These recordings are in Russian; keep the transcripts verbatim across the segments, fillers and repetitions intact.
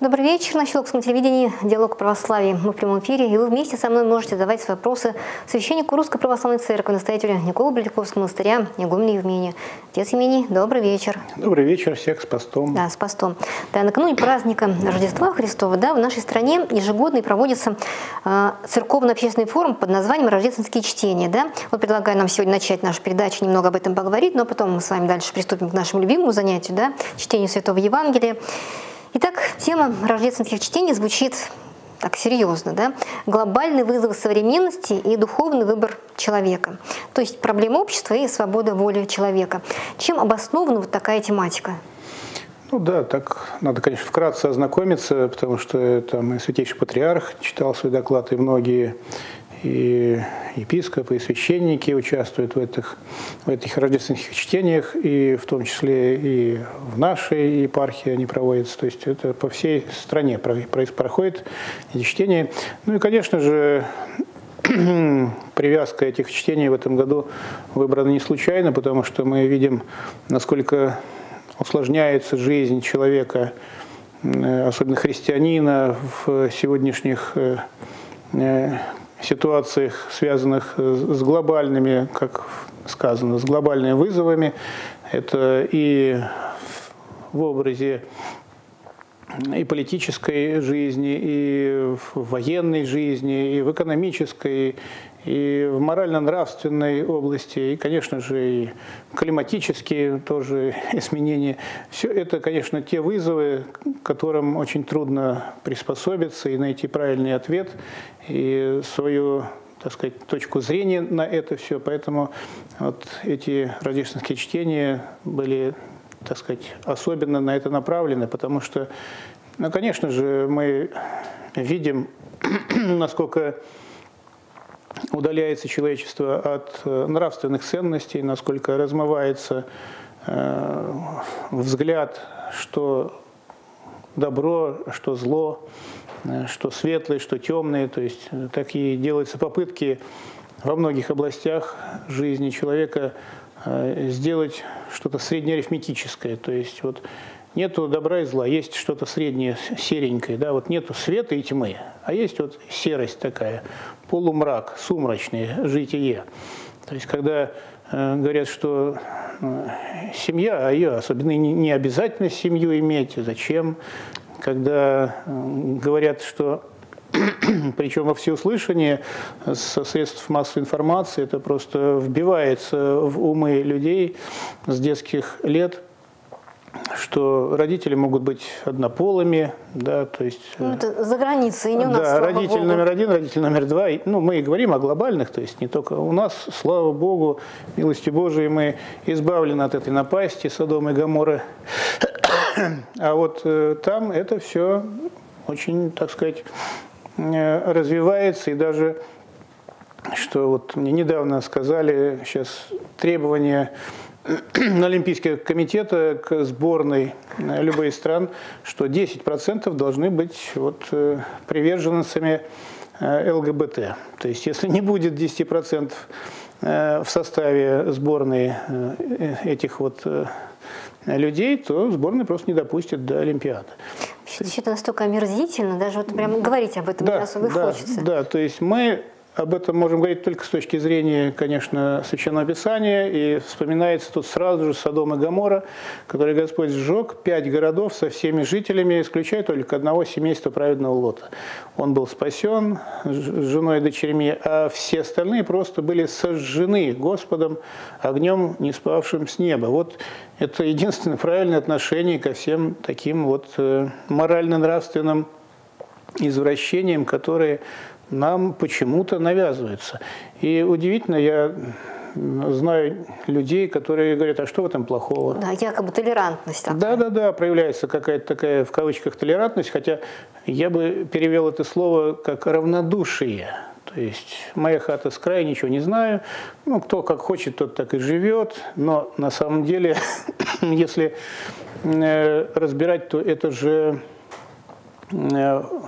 Добрый вечер. На Щелковском телевидении «Диалог православия». Мы в прямом эфире, и вы вместе со мной можете задавать вопросы священнику Русской Православной Церкви, настоятелю Николая Бриляковского монастыря Негумина Евмения. Отец Евмений, добрый вечер. Добрый вечер. Всех с постом. Да, с постом. Да, накануне праздника Рождества Христова, да, в нашей стране ежегодно проводится э, церковно-общественный форум под названием «Рождественские чтения». Да? Вот предлагаю нам сегодня начать нашу передачу, немного об этом поговорить, но потом мы с вами дальше приступим к нашему любимому занятию, да, чтению Святого Евангелия. Итак, тема рождественских чтений звучит так серьезно, да? Глобальный вызов современности и духовный выбор человека. То есть проблема общества и свобода воли человека. Чем обоснована вот такая тематика? Ну да, так надо, конечно, вкратце ознакомиться, потому что там и Святейший Патриарх читал свой доклад, и многие и епископы, и священники участвуют в этих, в этих рождественских чтениях, и в том числе и в нашей епархии они проводятся. То есть это по всей стране проходит эти чтения. Ну и, конечно же, привязка этих чтений в этом году выбрана не случайно, потому что мы видим, насколько усложняется жизнь человека, особенно христианина, в сегодняшних ситуациях, связанных с глобальными, как сказано, с глобальными вызовами. Это и в образе и политической жизни, и в военной жизни, и в экономической, и в морально-нравственной области, и, конечно же, и климатические тоже изменения. Все это, конечно, те вызовы, к которым очень трудно приспособиться и найти правильный ответ, и свою, так сказать, точку зрения на это все. Поэтому вот эти рождественские чтения были, так сказать, особенно на это направлены, потому что, ну, конечно же, мы видим, насколько удаляется человечество от нравственных ценностей, насколько размывается э, взгляд, что добро, что зло, что светлое, что темное. То есть такие делаются попытки во многих областях жизни человека сделать что-то среднеарифметическое, то есть вот нету добра и зла, есть что-то среднее, серенькое, да, вот нету света и тьмы, а есть вот серость такая, полумрак, сумрачное житие. То есть когда э, говорят, что э, семья, а ее особенно не, не обязательно семью иметь, зачем, когда э, говорят, что причем во всеуслышание со средств массовой информации, это просто вбивается в умы людей с детских лет, что родители могут быть однополыми, да, то есть... Ну, это за границей, не у нас, да, родитель номер один, родитель номер два. Ну, мы и говорим о глобальных, то есть не только у нас, слава Богу, милостью Божией, мы избавлены от этой напасти Содома и Гоморры. А вот э, там это все очень, так сказать, развивается, и даже, что вот мне недавно сказали, сейчас требования Олимпийского комитета к сборной любых стран, что десять процентов должны быть вот приверженцами эл гэ бэ тэ. То есть если не будет десяти процентов в составе сборной этих вот людей, то сборная просто не допустит до Олимпиады. Это настолько омерзительно, даже вот прям говорить об этом, да, не особо да, хочется. Да, то есть мы об этом можем говорить только с точки зрения, конечно, Священного Писания. И вспоминается тут сразу же Содом и Гоморра, который Господь сжег, пять городов со всеми жителями, исключая только одного семейства праведного Лота. Он был спасен с женой и дочерьми, а все остальные просто были сожжены Господом огнем, не спавшим с неба. Вот это единственное правильное отношение ко всем таким вот морально-нравственным извращениям, которые нам почему-то навязываются. И удивительно, я знаю людей, которые говорят, а что в этом плохого? Да, якобы толерантность. Да-да-да, проявляется какая-то такая, в кавычках, толерантность, хотя я бы перевел это слово как равнодушие. То есть моя хата с края, ничего не знаю. Ну, кто как хочет, тот так и живет. Но на самом деле, если разбирать, то это же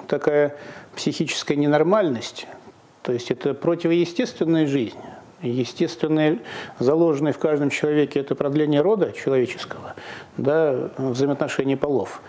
такая психическая ненормальность, то есть это противоестественная жизнь. Естественное, заложенное в каждом человеке, это продление рода человеческого, да, взаимоотношения полов.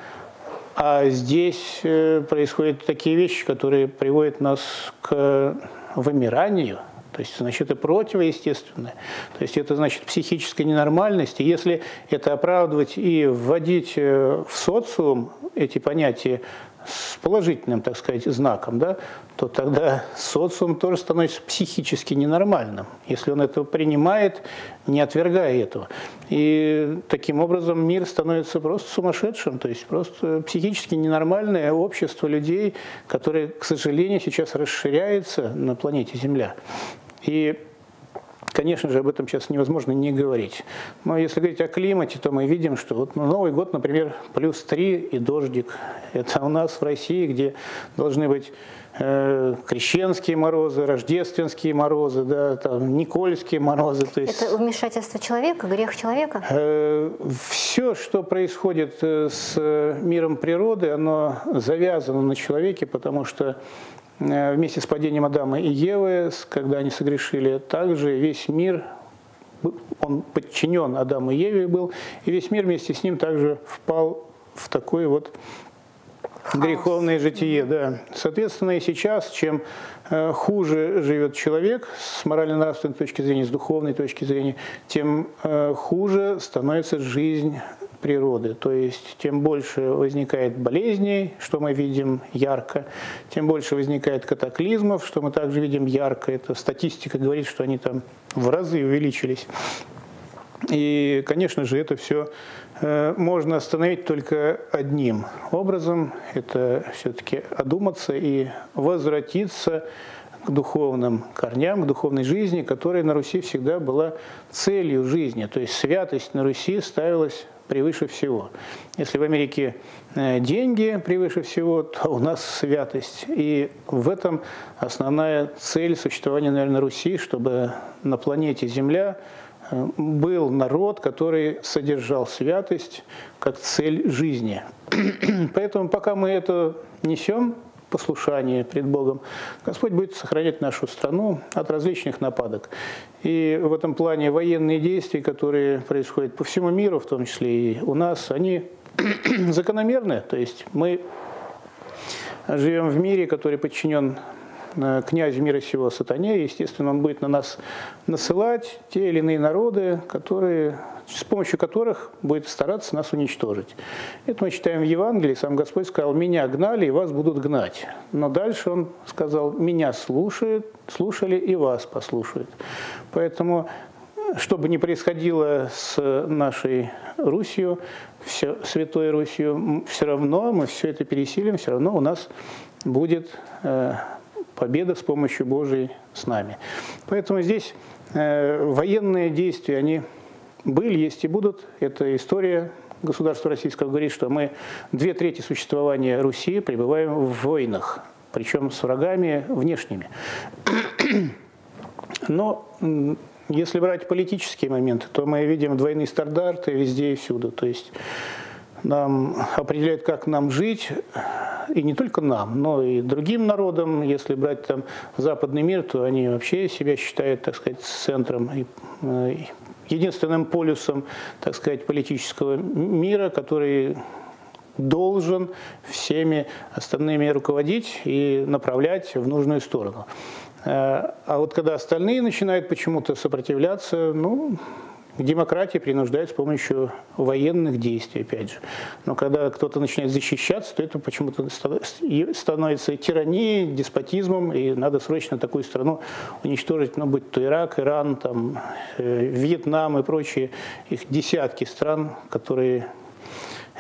А здесь происходят такие вещи, которые приводят нас к вымиранию, то есть, значит, и противоестественное. То есть это, значит, психическая ненормальность. И если это оправдывать и вводить в социум эти понятия с положительным, так сказать, знаком, да, то тогда социум тоже становится психически ненормальным, если он этого принимает, не отвергая этого. И таким образом мир становится просто сумасшедшим, то есть просто психически ненормальное общество людей, которое, к сожалению, сейчас расширяется на планете Земля. И, конечно же, об этом сейчас невозможно не говорить. Но если говорить о климате, то мы видим, что вот Новый год, например, плюс три и дождик. Это у нас в России, где должны быть э, крещенские морозы, рождественские морозы, да, там, никольские морозы. То есть, это вмешательство человека, грех человека? Э, все, что происходит с миром природы, оно завязано на человеке, потому что вместе с падением Адама и Евы, когда они согрешили, также весь мир, он подчинен Адаму и Еве был, и весь мир вместе с ним также впал в такое вот греховное житие. Да. Соответственно, и сейчас, чем хуже живет человек с морально-нравственной точки зрения, с духовной точки зрения, тем хуже становится жизнь природы. То есть, тем больше возникает болезней, что мы видим ярко, тем больше возникает катаклизмов, что мы также видим ярко. Это статистика говорит, что они там в разы увеличились. И, конечно же, это все можно остановить только одним образом. Это все-таки одуматься и возвратиться к духовным корням, к духовной жизни, которая на Руси всегда была целью жизни. То есть святость на Руси ставилась превыше всего. Если в Америке деньги превыше всего, то у нас святость. И в этом основная цель существования, наверное, Руси, чтобы на планете Земля был народ, который содержал святость как цель жизни. Поэтому пока мы это несем, послушание пред Богом, Господь будет сохранять нашу страну от различных нападок. И в этом плане военные действия, которые происходят по всему миру, в том числе и у нас, они закономерны. То есть мы живем в мире, который подчинен князь мира сего сатане, естественно, он будет на нас насылать те или иные народы, которые, с помощью которых будет стараться нас уничтожить. Это мы читаем в Евангелии, сам Господь сказал: «Меня гнали, и вас будут гнать». Но дальше он сказал: «Меня слушают, слушали, и вас послушают». Поэтому, что бы ни происходило с нашей Русью, все, Святой Русью, все равно мы все это пересилим, все равно у нас будет э, победа с помощью Божией с нами. Поэтому здесь э, военные действия, они были, есть и будут. Это история государства российского говорит, что мы две трети существования Руси пребываем в войнах, причем с врагами внешними. Но если брать политические моменты, то мы видим двойные стандарты везде и всюду. То есть нам определяют, как нам жить, и не только нам, но и другим народам. Если брать там западный мир, то они вообще себя считают, так сказать, центром, единственным полюсом, так сказать, политического мира, который должен всеми остальными руководить и направлять в нужную сторону. А вот когда остальные начинают почему-то сопротивляться, ну... демократия принуждает с помощью военных действий, опять же. Но когда кто-то начинает защищаться, то это почему-то становится тиранией, деспотизмом, и надо срочно такую страну уничтожить, ну, будь то Ирак, Иран, там, Вьетнам и прочие, их десятки стран, которые...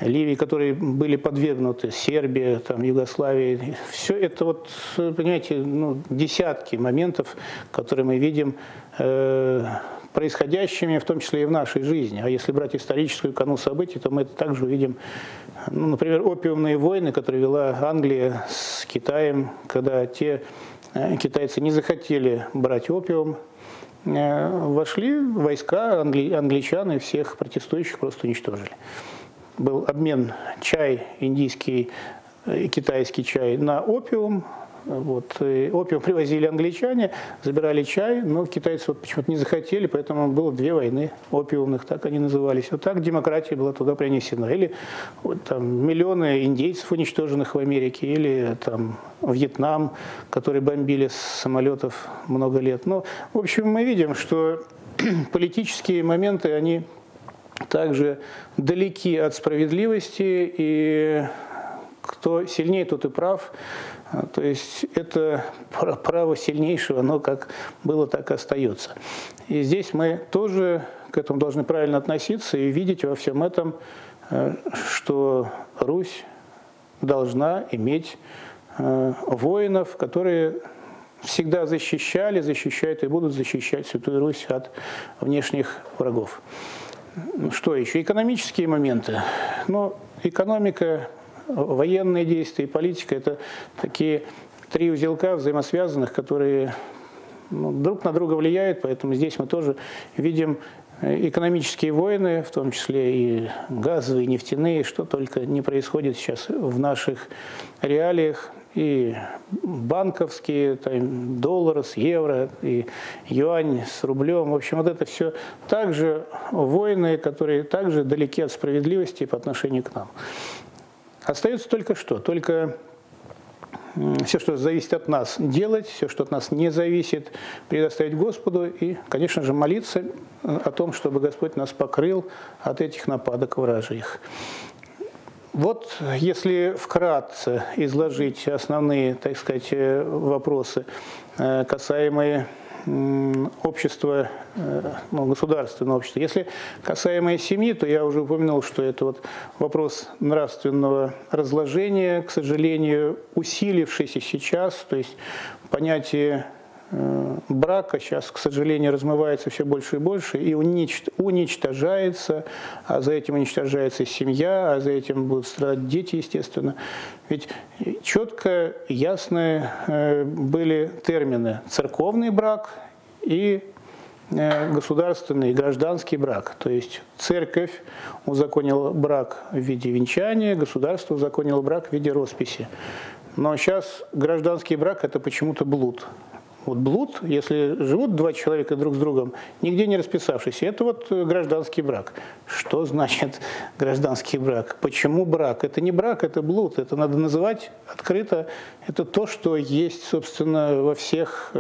Ливии, которые были подвергнуты, Сербия, там, Югославия. Все это, вот, понимаете, ну, десятки моментов, которые мы видим э, происходящими, в том числе и в нашей жизни. А если брать историческую кону событий, то мы это также увидим. Ну, например, опиумные войны, которые вела Англия с Китаем, когда те э, китайцы не захотели брать опиум, э, вошли войска англи, англичан и всех протестующих просто уничтожили. Был обмен чай, индийский и китайский чай, на опиум. Вот. И опиум привозили англичане, забирали чай, но китайцы вот почему-то не захотели, поэтому было две войны опиумных, так они назывались. Вот так демократия была туда принесена. Или вот, там, миллионы индейцев, уничтоженных в Америке, или там, Вьетнам, который бомбили с самолетов много лет. Но, в общем, мы видим, что политические моменты, они также далеки от справедливости, и кто сильнее, тот и прав. То есть это право сильнейшего, оно как было, так и остается. И здесь мы тоже к этому должны правильно относиться и видеть во всем этом, что Русь должна иметь воинов, которые всегда защищали, защищают и будут защищать Святую Русь от внешних врагов. Что еще? Экономические моменты. Ну, экономика, военные действия и политика – это такие три узелка взаимосвязанных, которые ну, друг на друга влияют, поэтому здесь мы тоже видим экономические войны, в том числе и газовые, и нефтяные, что только не происходит сейчас в наших реалиях. И банковские, там, доллары с евро, и юань с рублем. В общем, вот это все также войны, которые также далеки от справедливости по отношению к нам. Остается только что? Только все, что зависит от нас, делать, все, что от нас не зависит, предоставить Господу и, конечно же, молиться о том, чтобы Господь нас покрыл от этих нападок вражьих. Вот если вкратце изложить основные, так сказать, вопросы, касаемые общества, ну, государственного общества. Если касаемые семьи, то я уже упомянул, что это вот вопрос нравственного разложения, к сожалению, усилившийся сейчас, то есть понятие брака сейчас, к сожалению, размывается все больше и больше и уничтожается, а за этим уничтожается семья, а за этим будут страдать дети, естественно. Ведь четко, ясно были термины «церковный брак» и государственный, гражданский брак. То есть церковь узаконила брак в виде венчания, государство узаконило брак в виде росписи. Но сейчас гражданский брак – это почему-то блуд. Вот блуд, если живут два человека друг с другом, нигде не расписавшись, это вот гражданский брак. Что значит гражданский брак? Почему брак? Это не брак, это блуд. Это надо называть открыто. Это то, что есть, собственно, во всех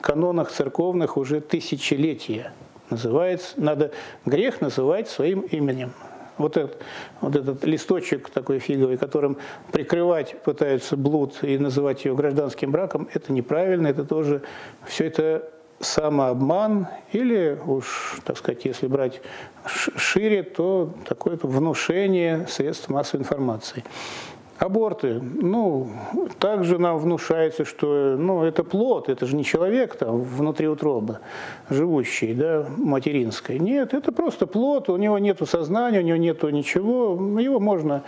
канонах церковных уже тысячелетия. Называется, надо грех называть своим именем. Вот этот, вот этот листочек такой фиговый, которым прикрывать пытаются блуд и называть ее гражданским браком, это неправильно, это тоже все это самообман, или уж, так сказать, если брать шире, то такое-то внушение средств массовой информации. Аборты. Ну, также нам внушается, что ну, это плод, это же не человек там внутри утробы, живущий, да, материнской. Нет, это просто плод, у него нет сознания, у него нет ничего, его можно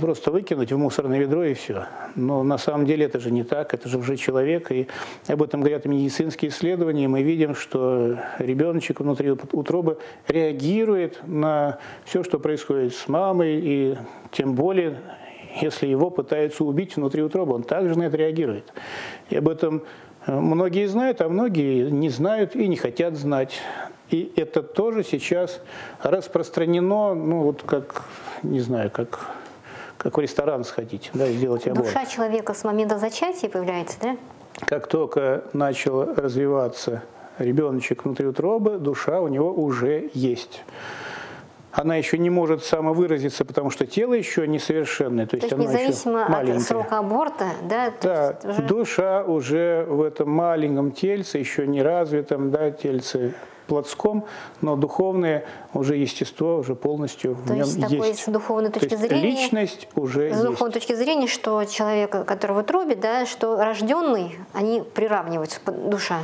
просто выкинуть в мусорное ведро и все. Но на самом деле это же не так, это же уже человек, и об этом говорят медицинские исследования, и мы видим, что ребеночек внутри утробы реагирует на все, что происходит с мамой, и тем более если его пытаются убить внутри утробы, он также на это реагирует. И об этом многие знают, а многие не знают и не хотят знать. И это тоже сейчас распространено, ну вот как, не знаю, как, как в ресторан сходить, да, и сделать аборт. Душа человека с момента зачатия появляется, да? Как только начал развиваться ребеночек внутри утробы, душа у него уже есть. Она еще не может самовыразиться, потому что тело еще несовершенное. То есть, то есть оно независимо еще маленькое. От срока аборта, да? То да, уже... душа уже в этом маленьком тельце, еще не развитом, да, тельце плотском, но духовное уже естество уже полностью то в нем есть. То есть с духовной точки то зрения... личность уже есть. С духовной есть. Точки зрения, что человек, который в утробе, да, что рожденный, они приравниваются, душа.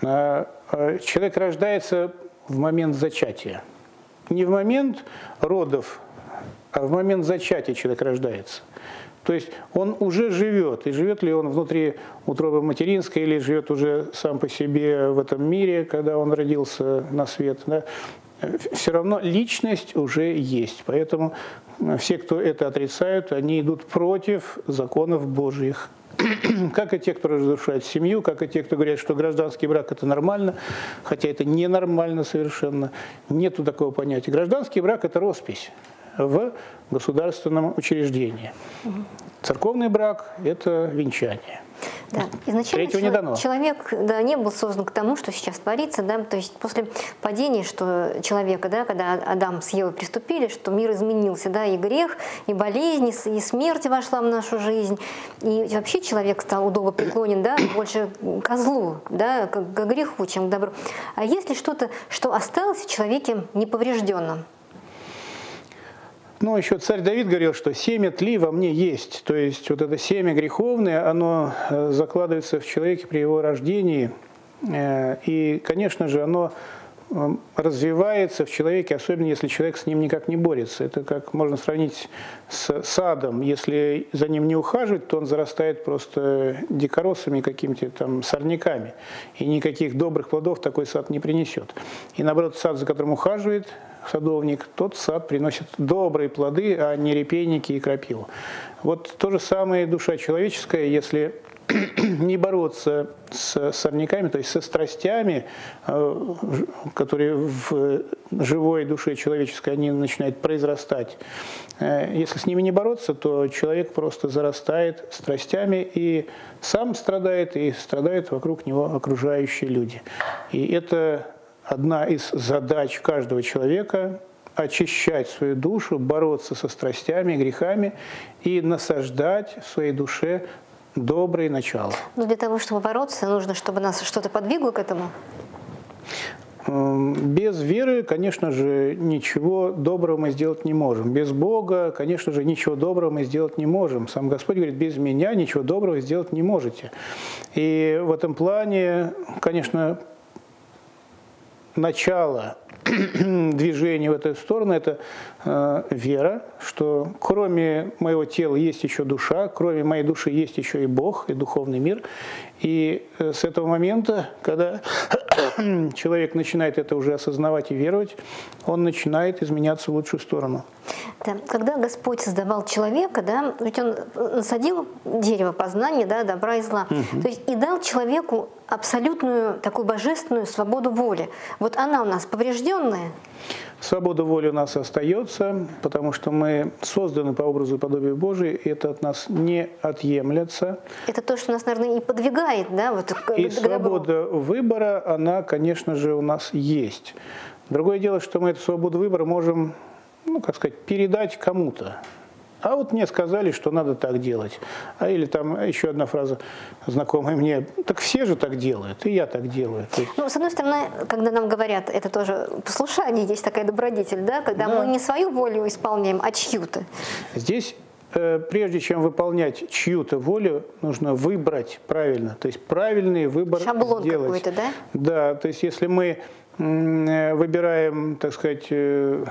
Человек рождается в момент зачатия. Не в момент родов, а в момент зачатия человек рождается. То есть он уже живет. И живет ли он внутри утробы материнской, или живет уже сам по себе в этом мире, когда он родился на свет, да? Все равно личность уже есть. Поэтому все, кто это отрицают, они идут против законов Божьих. как и те, кто разрушает семью, как и те, кто говорят, что гражданский брак – это нормально, хотя это ненормально совершенно, нету такого понятия. Гражданский брак – это роспись в государственном учреждении. Церковный брак – это венчание. Да. Изначально человек не, дано. человек да, не был создан к тому, что сейчас творится, да, то есть после падения, что человека, да, когда Адам с Евой приступили, что мир изменился, да, и грех, и болезнь, и смерть вошла в нашу жизнь, и вообще человек стал удобно преклонен, да, больше ко злу, да, к, к греху, чем к добру. А есть ли что-то, что осталось в человеке неповрежденным? Ну, еще царь Давид говорил, что семя тли во мне есть. То есть вот это семя греховное, оно закладывается в человеке при его рождении. И, конечно же, оно развивается в человеке, особенно если человек с ним никак не борется. Это как можно сравнить с садом. Если за ним не ухаживать, то он зарастает просто дикоросами, какими-то там сорняками. И никаких добрых плодов такой сад не принесет. И наоборот, сад, за которым ухаживает садовник, тот сад приносит добрые плоды, а не репейники и крапиву. Вот то же самое душа человеческая, если не бороться с сорняками, то есть со страстями, которые в живой душе человеческой, они начинают произрастать. Если с ними не бороться, то человек просто зарастает страстями и сам страдает, и страдают вокруг него окружающие люди. И это одна из задач каждого человека – очищать свою душу, бороться со страстями, грехами и насаждать в своей душе добрые начала. Но для того, чтобы бороться, нужно, чтобы нас что-то подвигло к этому? Без веры, конечно же, ничего доброго мы сделать не можем. Без Бога, конечно же, ничего доброго мы сделать не можем. Сам Господь говорит, без меня ничего доброго сделать не можете. И в этом плане, конечно, начало движения в эту сторону – это э, вера, что кроме моего тела есть еще душа, кроме моей души есть еще и Бог, и духовный мир. И э, с этого момента, когда человек начинает это уже осознавать и веровать, он начинает изменяться в лучшую сторону. Да. Когда Господь создавал человека, да, ведь Он насадил дерево познания, да, добра и зла, угу. То есть и дал человеку абсолютную такую божественную свободу воли. Вот она у нас поврежденная. Свобода воли у нас остается, потому что мы созданы по образу и подобию Божию, и это от нас не отъемлется. Это то, что нас, наверное, и подвигает, да? Вот, и свобода выбора, она, конечно же, у нас есть. Другое дело, что мы эту свободу выбора можем, ну, как сказать, передать кому-то. А вот мне сказали, что надо так делать. А или там еще одна фраза знакомая мне. Так все же так делают, и я так делаю. То есть... Ну, с одной стороны, когда нам говорят, это тоже послушание, есть такая добродетель, да? Когда да. мы не свою волю исполняем, а чью-то. Здесь, э, прежде чем выполнять чью-то волю, нужно выбрать правильно. То есть правильный выбор сделать. Шаблон какой-то, да? Да, то есть если мы э, выбираем, так сказать... Э,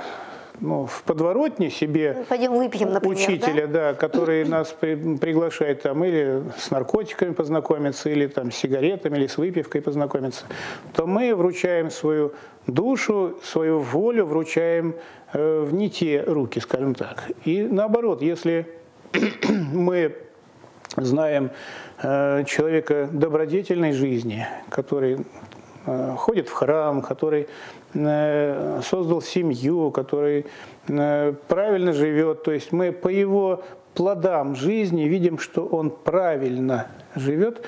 Ну, в подворотне себе Пойдем выпьем, например, учителя, да? Да, который нас при, приглашает там или с наркотиками познакомиться, или там, с сигаретами, или с выпивкой познакомиться, то мы вручаем свою душу, свою волю, вручаем э, в не те руки, скажем так. И наоборот, если мы знаем э, человека добродетельной жизни, который... ходит в храм, который создал семью, который правильно живет. То есть мы по его плодам жизни видим, что он правильно живет.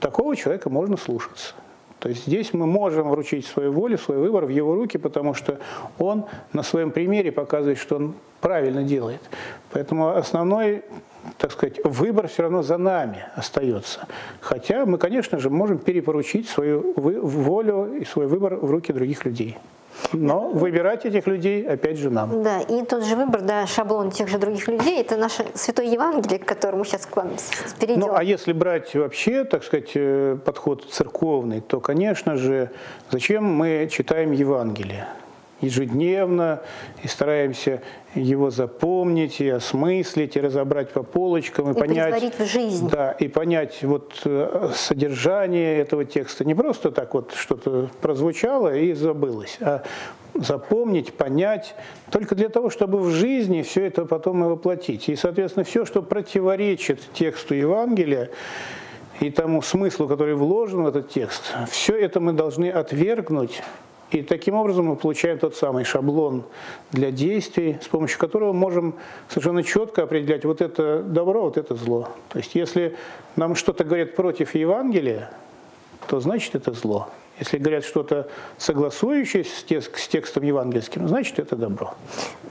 Такого человека можно слушаться. То есть здесь мы можем вручить свою волю, свой выбор в его руки, потому что он на своем примере показывает, что он правильно делает. Поэтому основной, так сказать, выбор все равно за нами остается. Хотя мы, конечно же, можем перепоручить свою волю и свой выбор в руки других людей. Но выбирать этих людей, опять же, нам. Да, и тот же выбор, да, шаблон тех же других людей, это наше Святое Евангелие, к которому сейчас к вам перейдем. Ну, а если брать вообще, так сказать, подход церковный, то, конечно же, зачем мы читаем Евангелие? ежедневно и стараемся его запомнить, и осмыслить, и разобрать по полочкам, и, и понять, притворить в жизнь. Да, и понять вот содержание этого текста. Не просто так вот что-то прозвучало и забылось, а запомнить, понять, только для того, чтобы в жизни все это потом и воплотить. И, соответственно, все, что противоречит тексту Евангелия, и тому смыслу, который вложен в этот текст, все это мы должны отвергнуть. И таким образом мы получаем тот самый шаблон для действий, с помощью которого можем совершенно четко определять вот это добро, вот это зло. То есть если нам что-то говорят против Евангелия, то значит это зло. Если говорят что-то согласующееся с текстом евангельским, значит, это добро.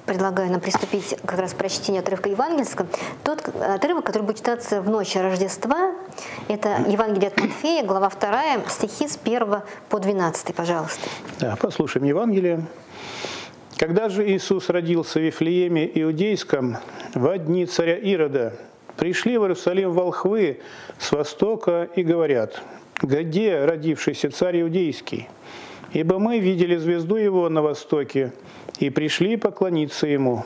Предлагаю нам приступить как раз к прочтению отрывка евангельского. Тот отрывок, который будет читаться в ночь Рождества, это Евангелие от Матфея, глава вторая, стихи с первого по двенадцатый, пожалуйста. Да, послушаем Евангелие. «Когда же Иисус родился в Вифлееме Иудейском, во дни царя Ирода, пришли в Иерусалим волхвы с востока и говорят: где родившийся царь Иудейский? Ибо мы видели звезду его на востоке и пришли поклониться ему».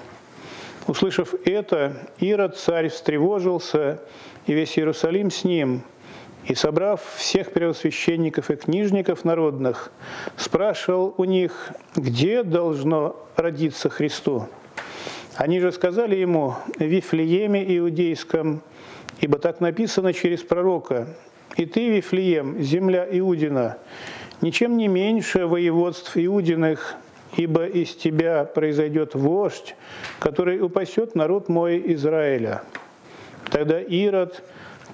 Услышав это, Ирод царь встревожился, и весь Иерусалим с ним, и, собрав всех первосвященников и книжников народных, спрашивал у них, где должно родиться Христу. Они же сказали ему: в Вифлееме Иудейском, ибо так написано через пророка: «И ты, Вифлеем, земля Иудина, ничем не меньше воеводств Иудиных, ибо из тебя произойдет вождь, который упасет народ мой Израиля». Тогда Ирод,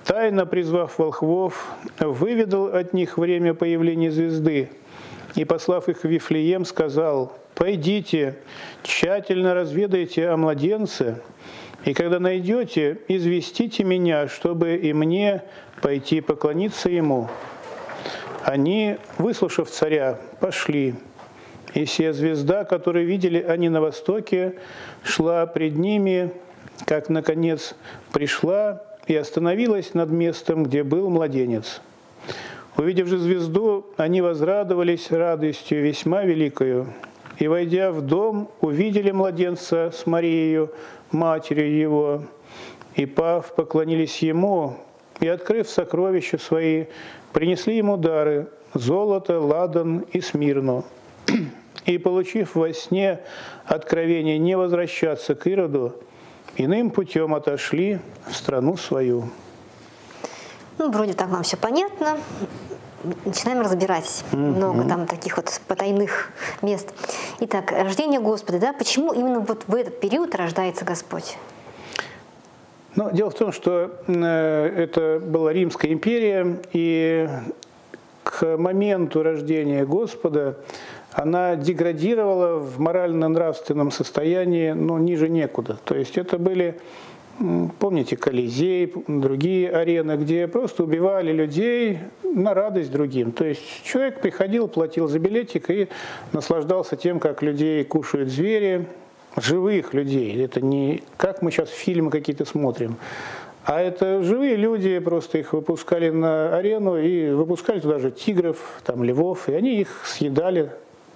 тайно призвав волхвов, выведал от них время появления звезды и, послав их в Вифлеем, сказал: «Пойдите, тщательно разведайте о младенце, и когда найдете, известите меня, чтобы и мне пойти поклониться ему». Они, выслушав царя, пошли, и сия звезда, которую видели они на востоке, шла пред ними, как, наконец, пришла и остановилась над местом, где был младенец. Увидев же звезду, они возрадовались радостью весьма великою, и, войдя в дом, увидели младенца с Марией, матерью его, и, пав, поклонились ему, и, открыв сокровища свои, принесли ему дары – золото, ладан и смирну. И, получив во сне откровение не возвращаться к Ироду, иным путем отошли в страну свою». Ну, вроде так вам все понятно. Начинаем разбирать. Mm-hmm. Много там таких вот потайных мест. Итак, рождение Господа. Да? Почему именно вот в этот период рождается Господь? Ну, дело в том, что это была Римская империя, и к моменту рождения Господа она деградировала в морально-нравственном состоянии, но ниже некуда. То есть это были, помните, Колизей, другие арены, где просто убивали людей на радость другим. То есть человек приходил, платил за билетик и наслаждался тем, как людей кушают звери, живых людей. Это не как мы сейчас фильмы какие-то смотрим, а это живые люди, просто их выпускали на арену и выпускали туда же тигров, там, львов, и они их съедали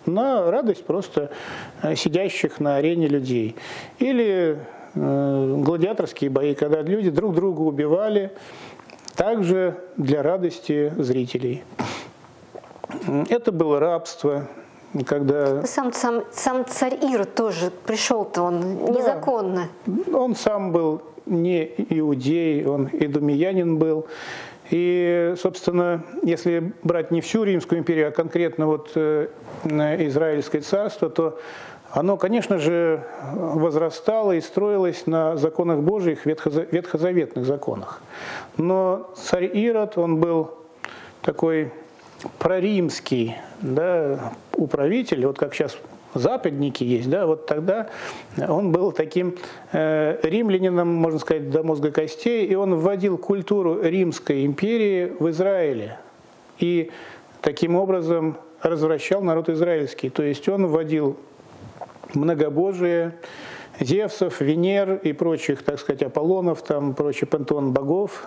на радость просто сидящих на арене людей. Или э, гладиаторские бои, когда люди друг друга убивали, также для радости зрителей. Это было рабство. Когда... Сам, сам, сам царь Ирод тоже пришел-то он да, незаконно. Он сам был не иудей, он идумеянин был. И, собственно, если брать не всю Римскую империю, а конкретно вот э, Израильское царство, то оно, конечно же, возрастало и строилось на законах Божьих, ветхозаветных законах. Но царь Ирод, он был такой проримский, да, управитель, вот как сейчас западники есть, да, вот тогда он был таким э, римлянином, можно сказать, до мозга костей, и он вводил культуру Римской империи в Израиле и таким образом развращал народ израильский. То есть он вводил многобожие, Зевсов, Венер и прочих, так сказать, Аполлонов, там, прочий пантеон богов,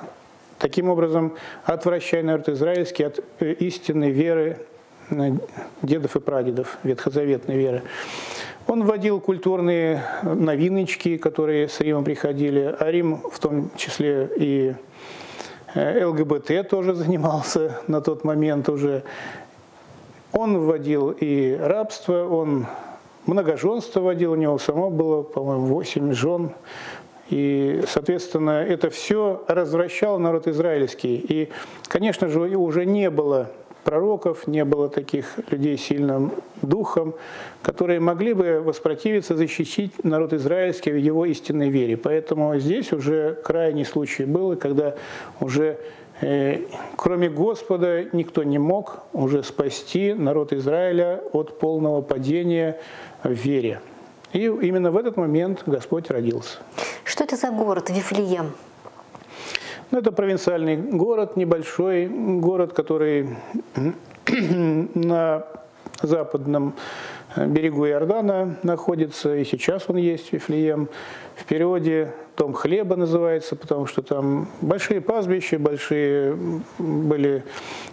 таким образом отвращая народ израильский от истинной веры дедов и прадедов ветхозаветной веры. Он вводил культурные новиночки, которые с Рима приходили, а Рим в том числе и ЛГБТ тоже занимался на тот момент уже. Он вводил и рабство, он многоженство вводил, у него самого было, по-моему, восемь жен. И, соответственно, это все развращал народ израильский. И, конечно же, уже не было пророков, не было таких людей сильным духом, которые могли бы воспротивиться, защитить народ израильский в его истинной вере. Поэтому здесь уже крайний случай был, когда уже э, кроме Господа никто не мог уже спасти народ Израиля от полного падения в вере. И именно в этот момент Господь родился. Что это за город Вифлеем? Ну, это провинциальный город, небольшой город, который на западном берегу Иордана находится, и сейчас он есть, Вифлеем. В переводе «Том хлеба» называется, потому что там большие пастбища, большие были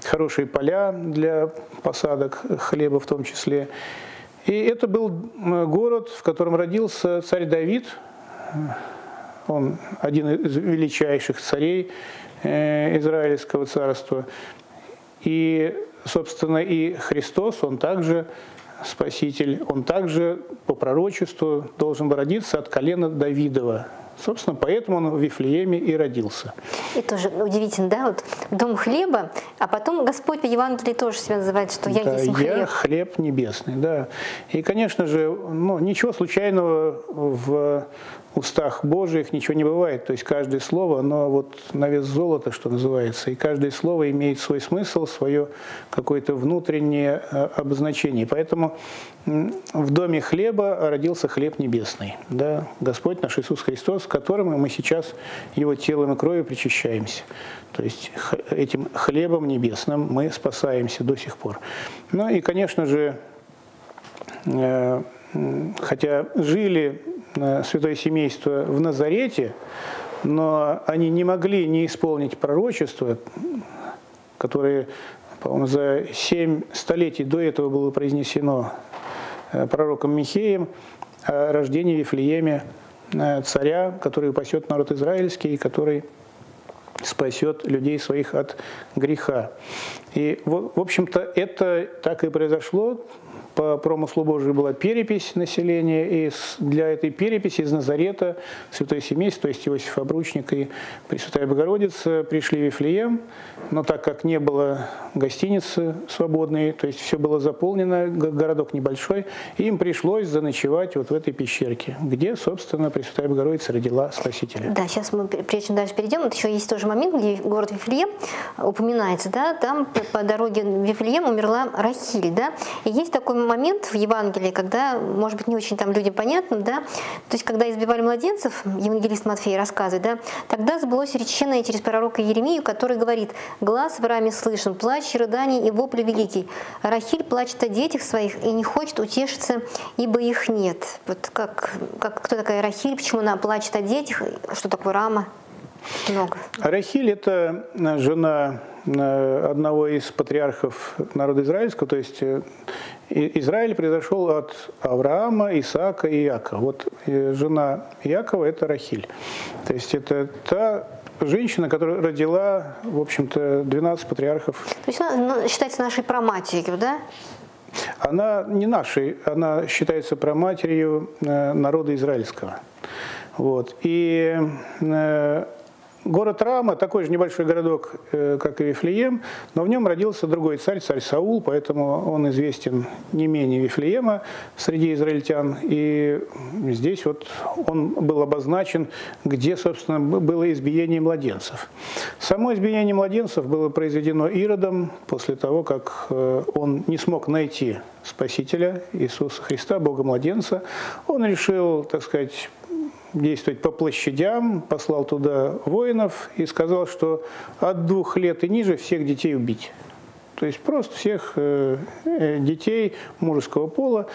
хорошие поля для посадок хлеба в том числе. И это был город, в котором родился царь Давид. Он один из величайших царей Израильского царства. И, собственно, и Христос, он также Спаситель, он также по пророчеству должен был родиться от колена Давидова. Собственно, поэтому он в Вифлееме и родился. И тоже удивительно, да, вот дом хлеба, а потом Господь в Евангелии тоже себя называет, что я да, есть хлеб. Я хлеб небесный, да. И, конечно же, ну, ничего случайного в устах Божьих ничего не бывает. То есть каждое слово, оно вот на вес золота, что называется, и каждое слово имеет свой смысл, свое какое-то внутреннее обозначение. Поэтому в доме хлеба родился хлеб небесный, да, Господь наш Иисус Христос, которым мы сейчас Его телом и кровью причащаемся. То есть этим хлебом небесным мы спасаемся до сих пор. Ну и, конечно же, хотя жили святое семейство в Назарете, но они не могли не исполнить пророчества, которые, по-моему, за семь столетий до этого было произнесено пророком Михеем о рождении в Вифлееме царя, который упасет народ израильский и который спасет людей своих от греха. И, в общем-то, это так и произошло. По промыслу Божию была перепись населения, и для этой переписи из Назарета святое семейство, то есть Иосиф Обручник и Пресвятая Богородица, пришли в Вифлеем, но так как не было гостиницы свободной, то есть все было заполнено, городок небольшой, им пришлось заночевать вот в этой пещерке, где, собственно, Пресвятая Богородица родила Спасителя. Да, сейчас мы, прежде чем дальше перейдем, вот еще есть тоже момент, где город Вифлеем упоминается, да, там по дороге в Вифлеем умерла Рахиль, да, и есть такой момент в Евангелии, когда, может быть, не очень там людям понятно, да, то есть, когда избивали младенцев, евангелист Матфей рассказывает, да, тогда сбылось реченное через пророка Иеремию, который говорит: «Глаз в раме слышен, плач, рыдание и вопли великий. Рахиль плачет о детях своих и не хочет утешиться, ибо их нет». Вот как, как кто такая Рахиль, почему она плачет о детях, что такое рама? Много. Рахиль – это жена одного из патриархов народа израильского, то есть Израиль произошел от Авраама, Исаака и Иакова. Вот жена Иакова – это Рахиль. То есть это та женщина, которая родила, в общем-то, двенадцать патриархов. То есть она считается нашей праматерью, да? Она не нашей, она считается праматерью народа израильского. Вот. И город Рама, такой же небольшой городок, как и Вифлеем, но в нем родился другой царь, царь Саул, поэтому он известен не менее Вифлеема среди израильтян. И здесь вот он был обозначен, где, собственно, было избиение младенцев. Само избиение младенцев было произведено Иродом после того, как он не смог найти Спасителя Иисуса Христа, Бога-младенца. Он решил, так сказать, действовать по площадям, послал туда воинов и сказал, что от двух лет и ниже всех детей убить. То есть просто всех детей мужеского пола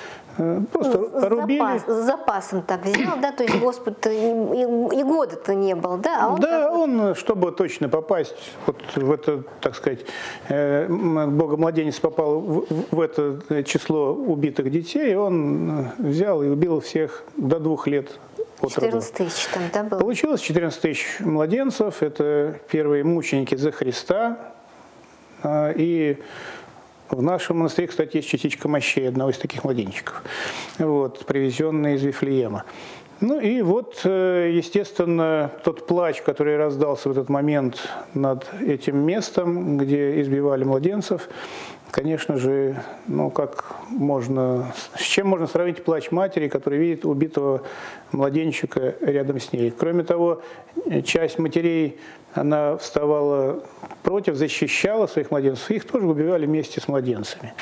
просто ну, рубили. Запас, с запасом так взял, да, то есть Господь-то и, и года-то не было, да? А он да, такой... он, чтобы точно попасть вот в это, так сказать, Богомладенец попал в, в это число убитых детей, он взял и убил всех до двух лет. четырнадцать тысяч там, да, было? Получилось четырнадцать тысяч младенцев, это первые мученики за Христа. И в нашем монастыре, кстати, есть частичка мощей одного из таких младенчиков, вот, привезенный из Вифлеема. Ну и вот, естественно, тот плач, который раздался в этот момент над этим местом, где избивали младенцев, конечно же, ну как можно, с чем можно сравнить плач матери, которая видит убитого младенчика рядом с ней. Кроме того, часть матерей, она вставала против, защищала своих младенцев, их тоже убивали вместе с младенцами.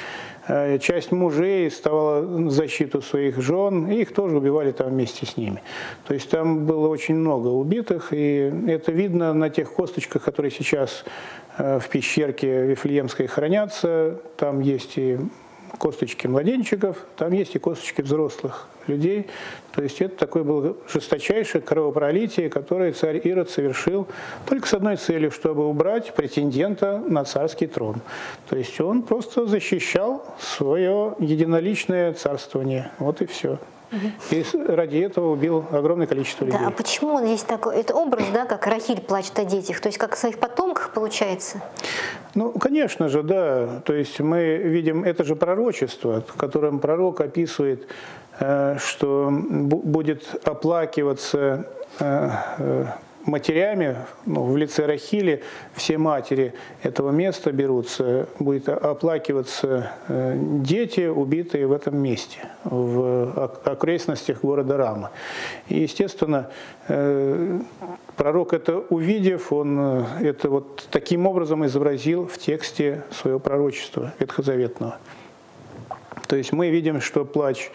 Часть мужей вставала в защиту своих жен, и их тоже убивали там вместе с ними. То есть там было очень много убитых, и это видно на тех косточках, которые сейчас в пещерке Вифлеемской хранятся. Там есть и косточки младенчиков, там есть и косточки взрослых людей. То есть это такое было жесточайшее кровопролитие, которое царь Ирод совершил только с одной целью, чтобы убрать претендента на царский трон. То есть он просто защищал свое единоличное царствование. Вот и все. И ради этого убил огромное количество людей. Да, а почему он есть такой? Это образ, да, как Рахиль плачет о детях, то есть как о своих потомках получается? Ну, конечно же, да. То есть мы видим это же пророчество, в котором пророк описывает, что будет оплакиваться матерями, ну, в лице Рахили, все матери этого места берутся, будет оплакиваться дети, убитые в этом месте, в окрестностях города Рама. И, естественно, пророк это увидев, он это вот таким образом изобразил в тексте своего пророчества ветхозаветного. То есть мы видим, что плач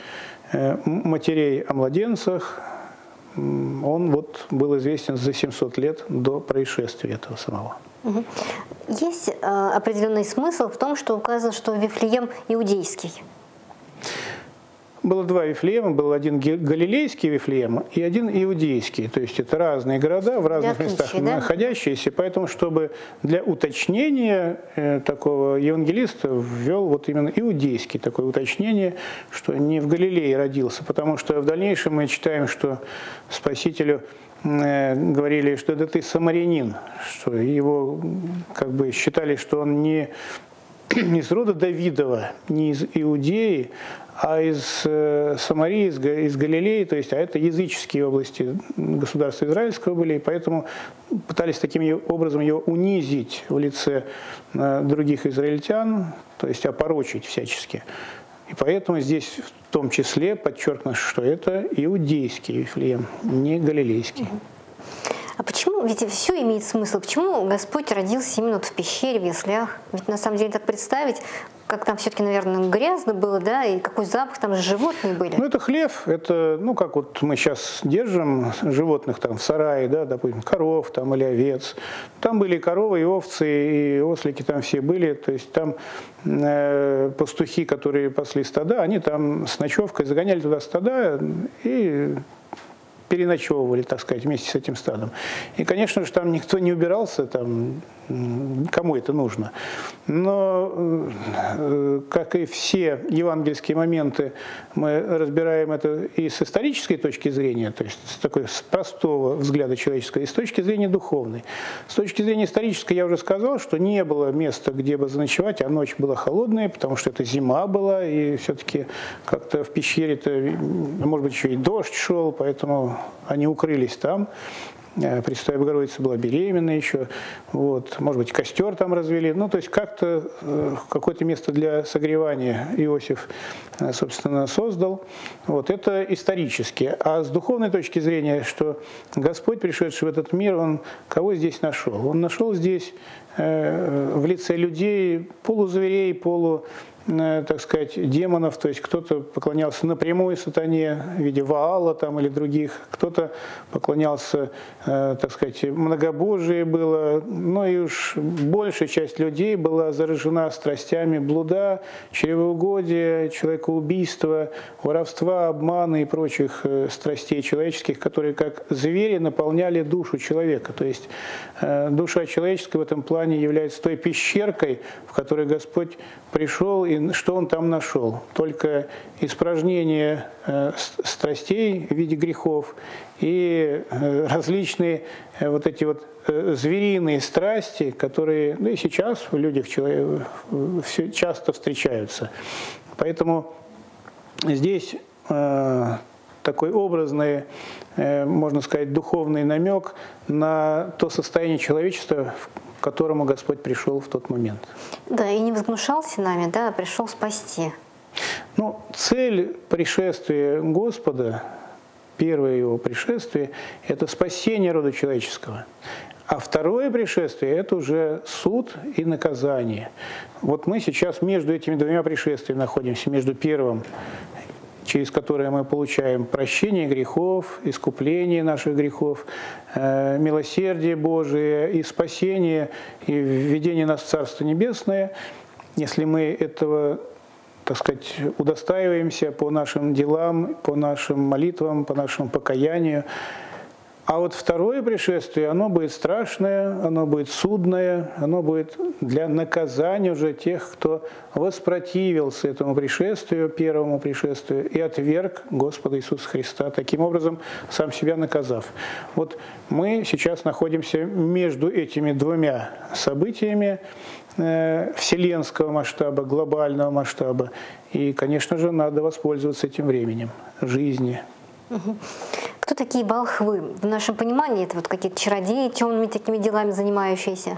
матерей о младенцах, он вот был известен за семьсот лет до происшествия этого самого. Есть э, определенный смысл в том, что указано, что Вифлеем иудейский. Было два Вифлеема, был один галилейский Вифлеем и один иудейский. То есть это разные города в разных отличие, местах да? находящиеся. Поэтому, чтобы для уточнения э, такого евангелиста ввел вот именно иудейский такое уточнение, что не в Галилее родился. Потому что в дальнейшем мы читаем, что Спасителю э, говорили, что да ты самарянин, что его как бы считали, что он не... не из рода Давидова, не из Иудеи, а из э, Самарии, из, из Галилеи, то есть, а это языческие области государства израильского были, и поэтому пытались таким образом его унизить в лице э, других израильтян, то есть опорочить всячески. И поэтому здесь в том числе подчеркнуто, что это иудейский Вифлеем, не галилейский. А почему, ведь все имеет смысл, почему Господь родился именно в пещере, в яслях? Ведь на самом деле так представить, как там все-таки, наверное, грязно было, да, и какой запах, там же животные были. Ну, это хлев, это, ну, как вот мы сейчас держим животных там в сарае, да, допустим, коров там или овец. Там были и коровы, и овцы, и ослики там все были, то есть там э, пастухи, которые пасли стада, они там с ночевкой загоняли туда стада и... переночевывали, так сказать, вместе с этим стадом. И, конечно же, там никто не убирался, там, кому это нужно. Но, как и все евангельские моменты, мы разбираем это и с исторической точки зрения, то есть с такой с простого взгляда человеческого, и с точки зрения духовной. С точки зрения исторической я уже сказал, что не было места, где бы заночевать, а ночь была холодная, потому что это зима была, и все-таки как-то в пещере-то, может быть, еще и дождь шел, поэтому они укрылись там. Пресвятая Богородица была беременна еще, вот, может быть, костер там развели. Ну, то есть как-то какое-то место для согревания Иосиф, собственно, создал. Вот, это исторически. А с духовной точки зрения, что Господь, пришедший в этот мир, Он кого здесь нашел? Он нашел здесь э, в лице людей полузверей, полу так сказать, демонов, то есть кто-то поклонялся напрямую сатане в виде Ваала там или других, кто-то поклонялся, так сказать, многобожие было, ну и уж большая часть людей была заражена страстями блуда, чревоугодия, человекоубийства, воровства, обмана и прочих страстей человеческих, которые как звери наполняли душу человека, то есть душа человеческая в этом плане является той пещеркой, в которой Господь пришел, и что Он там нашел? Только испражнение страстей в виде грехов и различные вот эти вот звериные страсти, которые, ну и сейчас в людях часто встречаются. Поэтому здесь такой образный, можно сказать, духовный намек на то состояние человечества, к которому Господь пришел в тот момент. Да, и не возгнушался нами, да, а пришел спасти. Ну, цель пришествия Господа, первое его пришествие, это спасение рода человеческого. А второе пришествие – это уже суд и наказание. Вот мы сейчас между этими двумя пришествиями находимся, между первым, через которое мы получаем прощение грехов, искупление наших грехов, милосердие Божие и спасение, и введение нас в Царство Небесное. Если мы этого, так сказать, удостаиваемся по нашим делам, по нашим молитвам, по нашему покаянию. А вот второе пришествие, оно будет страшное, оно будет судное, оно будет для наказания уже тех, кто воспротивился этому пришествию, первому пришествию, и отверг Господа Иисуса Христа, таким образом сам себя наказав. Вот мы сейчас находимся между этими двумя событиями вселенского масштаба, глобального масштаба, и, конечно же, надо воспользоваться этим временем жизни. Кто такие балхвы? В нашем понимании это вот какие-то чародеи, темными такими делами занимающиеся?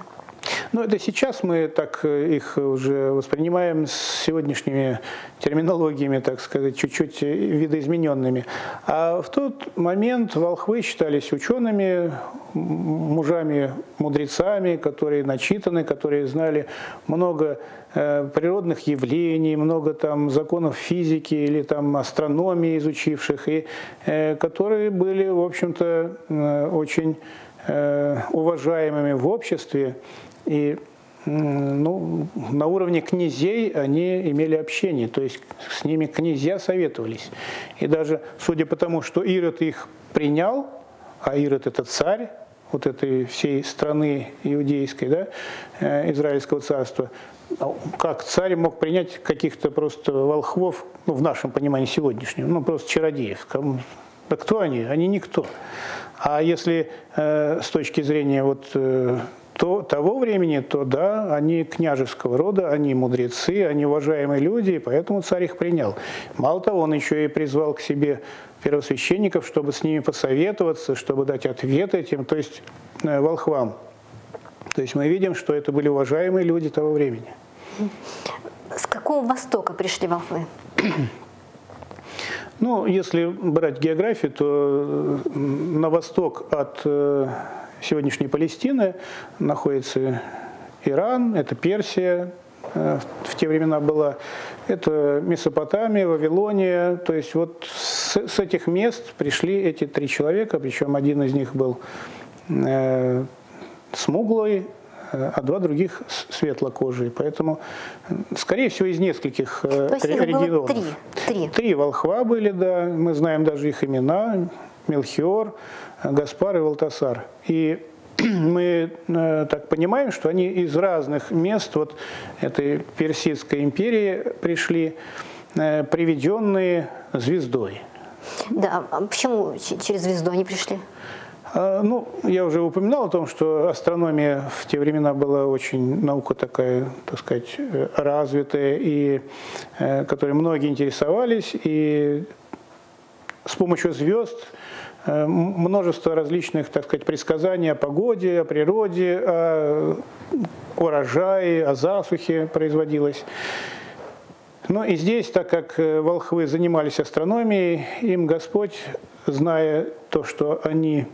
Ну, это сейчас мы так их уже воспринимаем с сегодняшними терминологиями, так сказать, чуть-чуть видоизмененными. А в тот момент волхвы считались учеными, мужами-мудрецами, которые начитаны, которые знали много природных явлений, много там законов физики или там астрономии изучивших, и э, которые были, в общем-то, э, очень э, уважаемыми в обществе, и э, ну, на уровне князей они имели общение, то есть с ними князья советовались. И даже, судя по тому, что Ирод их принял, а Ирод – это царь вот этой всей страны иудейской, да, э, Израильского царства, как царь мог принять каких-то просто волхвов, ну, в нашем понимании сегодняшнем, ну, просто чародеев. Да кто они? Они никто. А если э, с точки зрения вот, э, то, того времени, то да, они княжеского рода, они мудрецы, они уважаемые люди, и поэтому царь их принял. Мало того, он еще и призвал к себе первосвященников, чтобы с ними посоветоваться, чтобы дать ответ этим, то есть э, волхвам. То есть мы видим, что это были уважаемые люди того времени. С какого востока пришли волхвы? Ну, если брать географию, то на восток от сегодняшней Палестины находится Иран, это Персия, в те времена была, это Месопотамия, Вавилония, то есть вот с, с этих мест пришли эти три человека, причем один из них был э, смуглой, а два других светлокожие. Поэтому, скорее всего, из нескольких регионов. Три. Три. Три волхва были, да. Мы знаем даже их имена. Мелхиор, Гаспар и Валтасар. И мы так понимаем, что они из разных мест вот этой Персидской империи пришли, приведенные звездой. Да, а почему через звезду они пришли? Ну, я уже упоминал о том, что астрономия в те времена была очень наука такая, так сказать, развитая, и которой многие интересовались, и с помощью звезд множество различных, так сказать, предсказаний о погоде, о природе, о урожае, о засухе производилось. Ну и здесь, так как волхвы занимались астрономией, им Господь, зная то, что они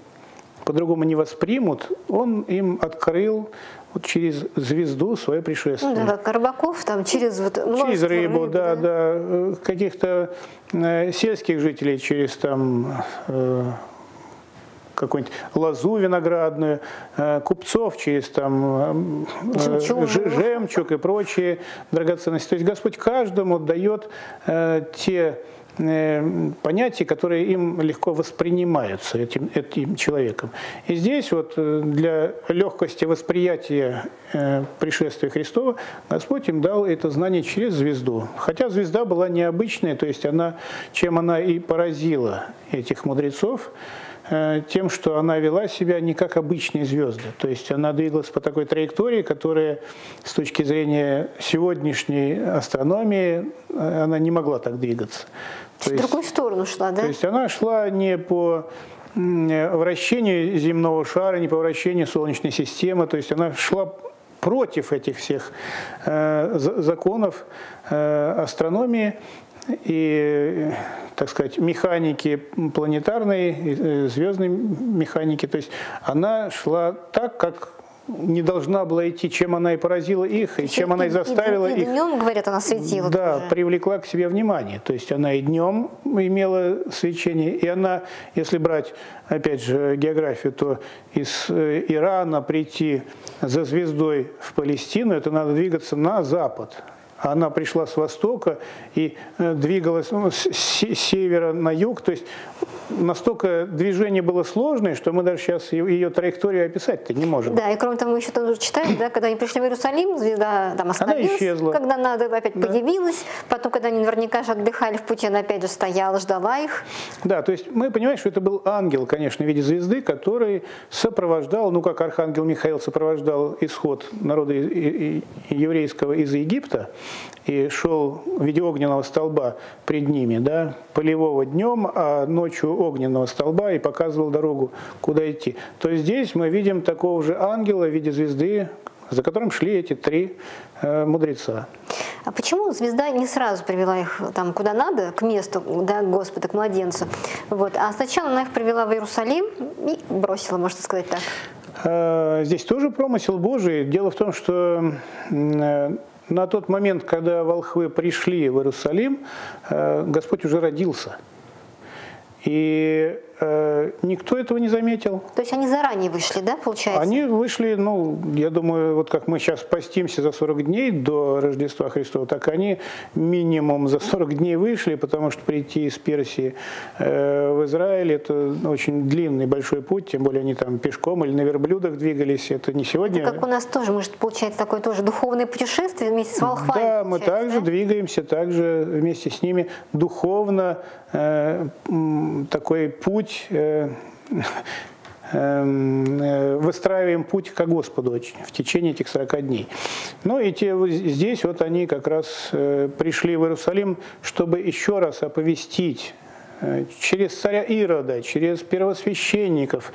по-другому не воспримут, он им открыл вот через звезду свое пришествие. Ну, да, как Рыбаков, там через вот через рыбу, рыб, да, да, да, каких-то э, сельских жителей, через там э, какую-нибудь лозу виноградную, э, купцов, через там э, э, жемчуг и прочие драгоценности. То есть Господь каждому дает э, те понятия, которые им легко воспринимаются этим, этим человеком. И здесь вот для легкости восприятия пришествия Христова Господь им дал это знание через звезду. Хотя звезда была необычная, то есть она, чем она и поразила этих мудрецов, тем, что она вела себя не как обычные звезды. То есть она двигалась по такой траектории, которая с точки зрения сегодняшней астрономии, она не могла так двигаться. То есть, в другую сторону шла, да? То есть она шла не по вращению земного шара, не по вращению Солнечной системы, то есть она шла против этих всех э, законов э, астрономии и, так сказать, механики планетарной, звездной механики. То есть она шла так, как не должна была идти, чем она и поразила их, и, и чем и, она и заставила и, и, и их... днем, говорят, она светила. Да, тоже привлекла к себе внимание. То есть она и днем имела свечение, и она, если брать, опять же, географию, то из Ирана прийти за звездой в Палестину, это надо двигаться на запад. Она пришла с востока и двигалась, ну, с севера на юг. То есть настолько движение было сложное, что мы даже сейчас ее траекторию описать-то не можем. Да, и кроме того, мы еще там читаем, да, когда они пришли в Иерусалим, звезда там остановилась, она исчезла. Когда надо, опять да. появилась. Потом, когда они наверняка же отдыхали в пути, она опять же стояла, ждала их. Да, то есть мы понимаем, что это был ангел, конечно, в виде звезды, который сопровождал, ну как архангел Михаил сопровождал исход народа еврейского из Египта, и шел в виде огненного столба пред ними, да, полевого днем, а ночью огненного столба, и показывал дорогу, куда идти. То здесь мы видим такого же ангела в виде звезды, за которым шли эти три э, мудреца. А почему звезда не сразу привела их там, куда надо, к месту, да, Господа, к младенцу? Вот. А сначала она их привела в Иерусалим и бросила, можно сказать так. Э, здесь тоже промысел Божий. Дело в том, что... Э, на тот момент, когда волхвы пришли в Иерусалим, Господь уже родился. И никто этого не заметил. То есть они заранее вышли, да, получается? Они вышли, ну, я думаю, вот как мы сейчас постимся за сорок дней до Рождества Христова, так они минимум за сорок дней вышли, потому что прийти из Персии в Израиль – это очень длинный, большой путь, тем более они там пешком или на верблюдах двигались, это не сегодня. Это как у нас тоже, может, получается такое тоже духовное путешествие вместе с волхвами. Да, мы также да? двигаемся, также вместе с ними духовно, э, такой путь, выстраиваем путь к Господу очень в течение этих сорока дней. Ну и те, здесь вот они как раз пришли в Иерусалим, чтобы еще раз оповестить через царя Ирода, через первосвященников,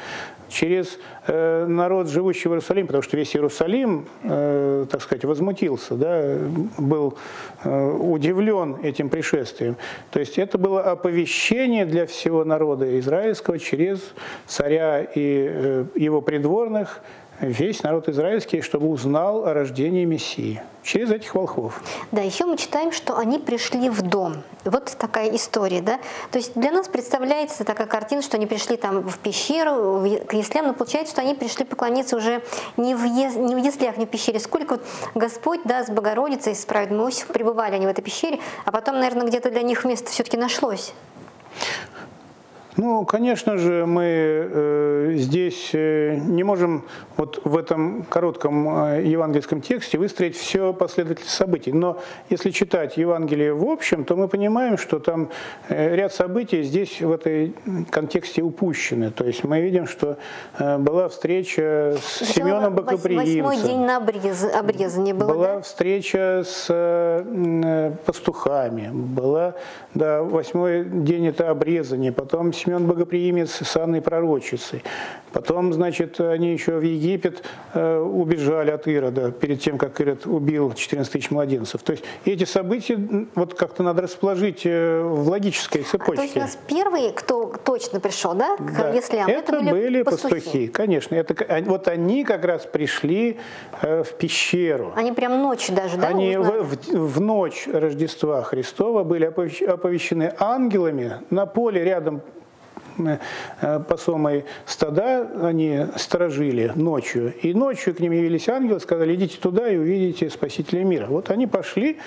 через народ, живущий в Иерусалиме, потому что весь Иерусалим, так сказать, возмутился, да, был удивлен этим пришествием. То есть это было оповещение для всего народа израильского через царя и его придворных, весь народ израильский, чтобы узнал о рождении Мессии через этих волхвов. Да, еще мы читаем, что они пришли в дом. Вот такая история, да? То есть для нас представляется такая картина, что они пришли там в пещеру, к яслям, но получается, что они пришли поклониться уже не в, ес... не в яслях, не в пещере. Сколько вот Господь, да, с Богородицей, с праведным Иосифом пребывали они в этой пещере, а потом, наверное, где-то для них место все-таки нашлось. Ну, конечно же, мы э, здесь э, не можем вот в этом коротком э, евангельском тексте выстроить все последовательность событий. Но если читать Евангелие в общем, то мы понимаем, что там э, ряд событий здесь в этой контексте упущены. То есть мы видим, что э, была встреча с Сначала Симеоном Богоприимцем. Восьмой день на обрез, обрезание было, Была да? встреча с э, пастухами. Была, да, восьмой день это обрезание, потом Симеон Богоприимец с Анной пророчицей. Потом, значит, они еще в Египет убежали от Ирода, перед тем, как Ирод убил четырнадцать тысяч младенцев. То есть эти события вот как-то надо расположить в логической цепочке. А, то есть у нас первые, кто точно пришел, да, к да. Вифлеям, это, это были пастухи. пастухи. Конечно, это, вот они как раз пришли в пещеру. Они прям ночью даже, да? Они в, в ночь Рождества Христова были оповещены ангелами на поле рядом пасомой стада, они сторожили ночью. И ночью к ним явились ангелы, сказали, идите туда и увидите Спасителя мира. Вот они пошли,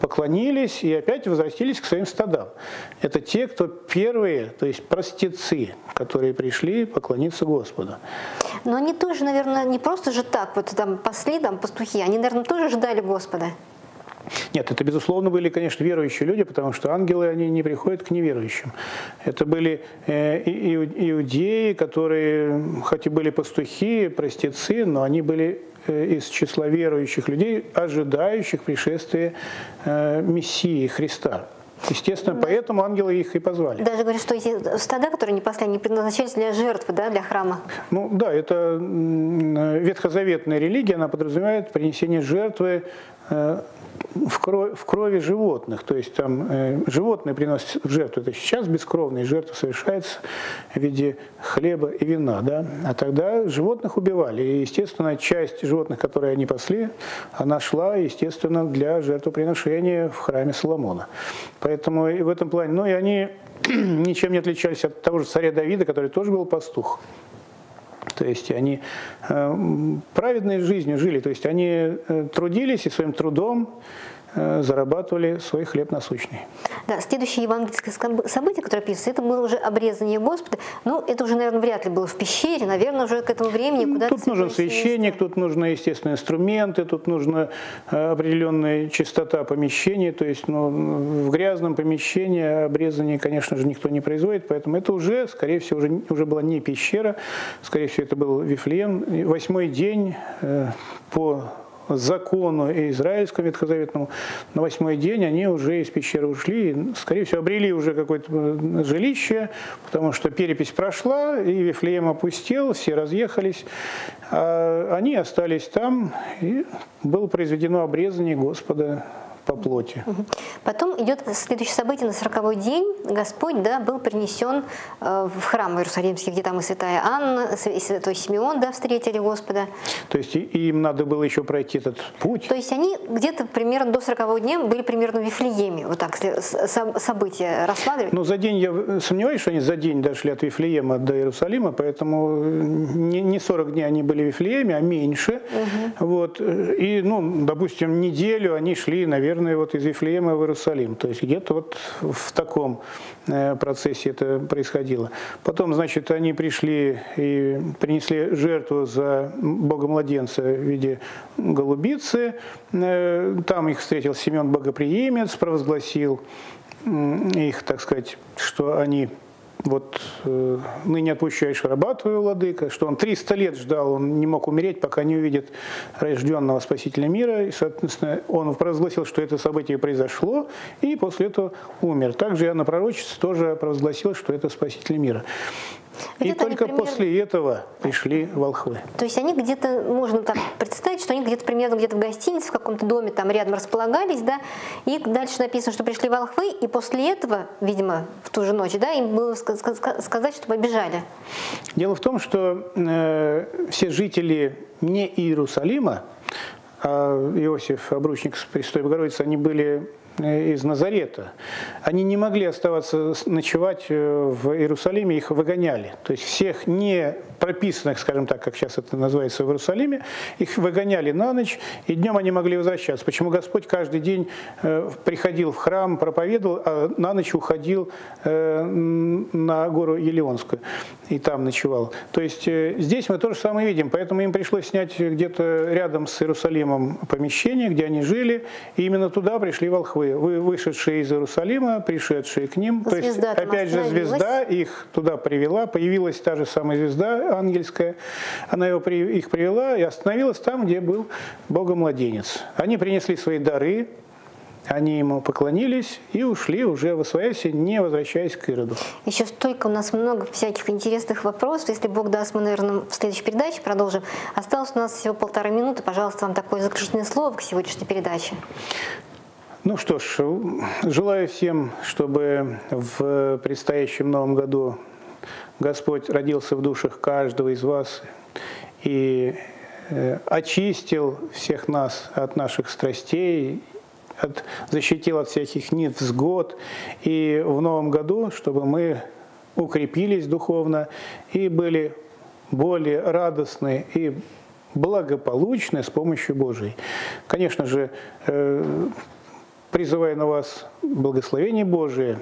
поклонились и опять возвратились к своим стадам. Это те, кто первые, то есть простецы, которые пришли поклониться Господу. Но они тоже, наверное, не просто же так, вот там пасли, там пастухи, они, наверное, тоже ждали Господа. Нет, это, безусловно, были, конечно, верующие люди, потому что ангелы, они не приходят к неверующим. Это были иудеи, которые, хоть и были пастухи, простецы, но они были из числа верующих людей, ожидающих пришествия Мессии Христа. Естественно, да. Поэтому ангелы их и позвали. Даже говорят, что эти стада, которые не пасли, они предназначались для жертвы, да, для храма. Ну да, это ветхозаветная религия, она подразумевает принесение жертвы в крови, в крови животных, то есть там э, животные приносят в жертву. Это сейчас бескровные жертвы совершаются в виде хлеба и вина, да? А тогда животных убивали. И, естественно, часть животных, которые они пасли, она шла, естественно, для жертвоприношения в храме Соломона. Поэтому и в этом плане... Ну и они ничем не отличались от того же царя Давида, который тоже был пастух. То есть они праведной жизнью жили, то есть они трудились и своим трудом зарабатывали свой хлеб насущный. Да, следующее евангельское событие, которое описывается, это было уже обрезание Господа. Ну, это уже, наверное, вряд ли было в пещере, наверное, уже к этому времени ну, куда-то... Тут нужен священник, тут нужны, естественно, инструменты, тут нужна определенная чистота помещения, то есть ну, в грязном помещении обрезание, конечно же, никто не производит, поэтому это уже, скорее всего, уже, уже была не пещера, скорее всего, это был Вифлеем. Восьмой день э, по... закону и израильскому ветхозаветному, на восьмой день они уже из пещеры ушли, и, скорее всего, обрели уже какое-то жилище, потому что перепись прошла, и Вифлеем опустел, все разъехались, а они остались там, и было произведено обрезание Господа по плоти. Потом идет следующее событие на сороковой день. Господь, да, был принесен в храм Иерусалимский, где там и святая Анна, и святой Симеон, да, встретили Господа. То есть им надо было еще пройти этот путь? То есть они где-то примерно до сорокового дня были примерно в Вифлееме, вот так события рассматривали. Ну, за день, я сомневаюсь, что они за день дошли от Вифлеема до Иерусалима, поэтому не сорок дней они были в Вифлееме, а меньше. Угу. Вот. И, ну, допустим, неделю они шли, наверное, вот из Вифлеема в Иерусалим. То есть где-то вот в таком процессе это происходило. Потом, значит, они пришли и принесли жертву за богомладенца в виде голубицы. Там их встретил Симеон Богоприимец, провозгласил их, так сказать, что они... Вот э, ныне отпущаешь раба твоего, владыка, что он триста лет ждал, он не мог умереть, пока не увидит рожденного Спасителя мира. И, соответственно, он провозгласил, что это событие произошло, и после этого умер. Также Анна пророчица тоже провозгласила, что это Спаситель мира. И только примерно... после этого пришли волхвы. То есть они где-то, можно так представить, что они где-то примерно где-то в гостинице, в каком-то доме там рядом располагались, да, и дальше написано, что пришли волхвы, и после этого, видимо, в ту же ночь, да, им было сказать, что побежали. Дело в том, что э, все жители не Иерусалима, а Иосиф, обручник с Пресвятой Богородицей, они были... из Назарета. Они не могли оставаться ночевать в Иерусалиме, их выгоняли. То есть всех не прописанных, скажем так, как сейчас это называется, в Иерусалиме, их выгоняли на ночь, и днем они могли возвращаться. Почему Господь каждый день приходил в храм, проповедовал, а на ночь уходил на гору Елеонскую и там ночевал. То есть здесь мы то же самое видим, поэтому им пришлось снять где-то рядом с Иерусалимом помещение, где они жили, и именно туда пришли волхвы. Вы вышедшие из Иерусалима, пришедшие к ним. То есть, опять же, звезда их туда привела. Появилась та же самая звезда ангельская. Она его, их привела и остановилась там, где был богомладенец. Они принесли свои дары. Они ему поклонились и ушли уже восвоясь, не возвращаясь к Ироду. Еще столько у нас много всяких интересных вопросов. Если Бог даст, мы, наверное, в следующей передаче продолжим. Осталось у нас всего полторы минуты. Пожалуйста, вам такое заключительное слово к сегодняшней передаче. Ну что ж, желаю всем, чтобы в предстоящем новом году Господь родился в душах каждого из вас и очистил всех нас от наших страстей, от, защитил от всяких невзгод. И в новом году, чтобы мы укрепились духовно и были более радостны и благополучны с помощью Божией. Конечно же, призываю на вас благословение Божие,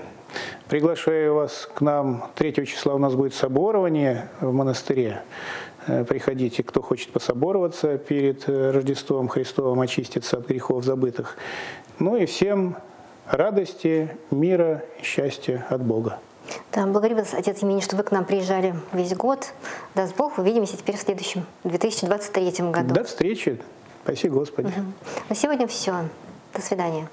приглашаю вас к нам. третьего числа у нас будет соборование в монастыре. Приходите, кто хочет пособороваться перед Рождеством Христовым, очиститься от грехов забытых. Ну и всем радости, мира, счастья от Бога. Да, благодарю вас, отец Евмения, что вы к нам приезжали весь год. Даст Бог, увидимся теперь в следующем, две тысячи двадцать третьем году. До встречи. Спаси Господи. Угу. На сегодня все. До свидания.